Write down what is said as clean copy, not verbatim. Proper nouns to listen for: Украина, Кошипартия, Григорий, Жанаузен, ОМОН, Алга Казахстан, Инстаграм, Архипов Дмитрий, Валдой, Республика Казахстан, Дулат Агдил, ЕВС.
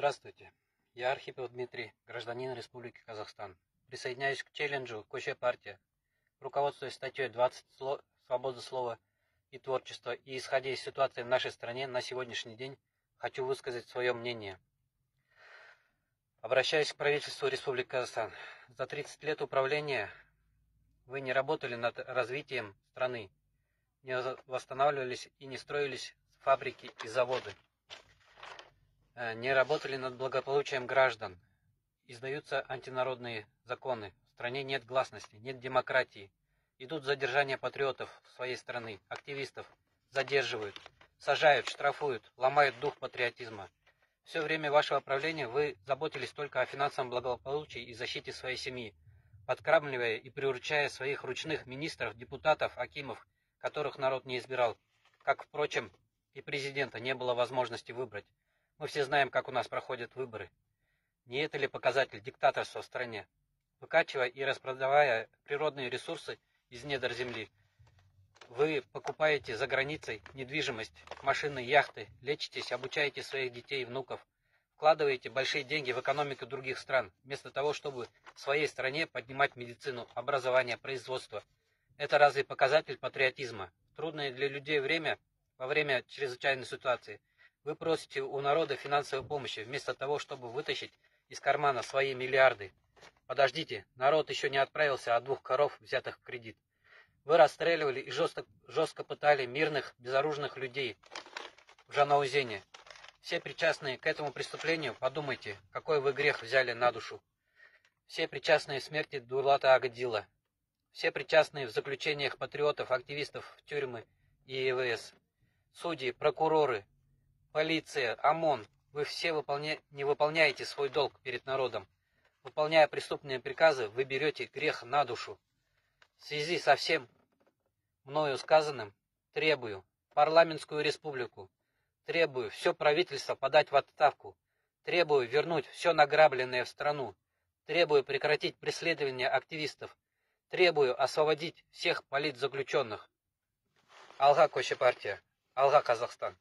Здравствуйте, я Архипов Дмитрий, гражданин Республики Казахстан. Присоединяюсь к челленджу «Кочевая партия», руководствуясь статьей 20 «Свобода слова и творчества» и исходя из ситуации в нашей стране на сегодняшний день, хочу высказать свое мнение. Обращаюсь к правительству Республики Казахстан. За 30 лет управления вы не работали над развитием страны, не восстанавливались и не строились фабрики и заводы, не работали над благополучием граждан, издаются антинародные законы, в стране нет гласности, нет демократии, идут задержания патриотов своей страны, активистов задерживают, сажают, штрафуют, ломают дух патриотизма. Все время вашего правления вы заботились только о финансовом благополучии и защите своей семьи, подкрабливая и приручая своих ручных министров, депутатов, акимов, которых народ не избирал, как, впрочем, и президента не было возможности выбрать. Мы все знаем, как у нас проходят выборы. Не это ли показатель диктаторства в стране? Выкачивая и распродавая природные ресурсы из недр земли, вы покупаете за границей недвижимость, машины, яхты, лечитесь, обучаете своих детей и внуков, вкладываете большие деньги в экономику других стран, вместо того, чтобы в своей стране поднимать медицину, образование, производство. Это разве показатель патриотизма? Трудное для людей время, во время чрезвычайной ситуации, вы просите у народа финансовой помощи, вместо того, чтобы вытащить из кармана свои миллиарды. Подождите, народ еще не отправился от двух коров, взятых в кредит. Вы расстреливали и жестко пытали мирных, безоружных людей в Жанаузене. Все причастные к этому преступлению, подумайте, какой вы грех взяли на душу. Все причастные к смерти Дулата Агдила. Все причастные в заключениях патриотов, активистов в тюрьмы и ЕВС. Судьи, прокуроры, полиция, ОМОН, вы все не выполняете свой долг перед народом. Выполняя преступные приказы, вы берете грех на душу. В связи со всем мною сказанным, требую парламентскую республику, требую все правительство подать в отставку, требую вернуть все награбленное в страну, требую прекратить преследование активистов, требую освободить всех политзаключенных. Алга Кошипартия, Алга Казахстан.